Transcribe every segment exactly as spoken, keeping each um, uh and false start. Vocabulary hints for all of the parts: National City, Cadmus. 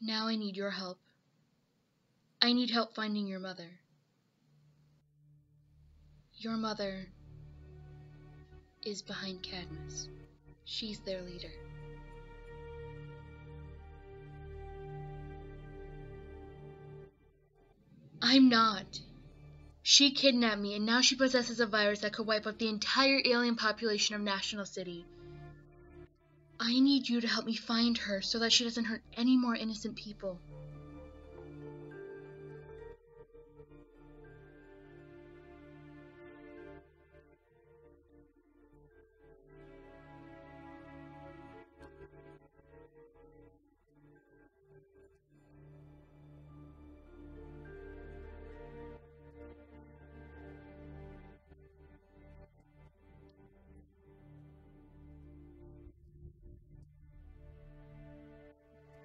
Now I need your help. I need help finding your mother. Your mother is behind Cadmus. She's their leader. I'm not. She kidnapped me, and now she possesses a virus that could wipe out the entire alien population of National City. I need you to help me find her so that she doesn't hurt any more innocent people.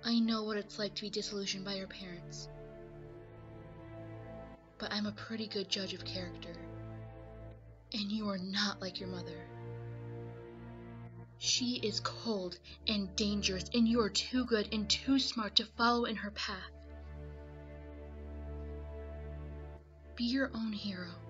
I know what it's like to be disillusioned by your parents, but I'm a pretty good judge of character, and you are not like your mother. She is cold and dangerous, and you are too good and too smart to follow in her path. Be your own hero.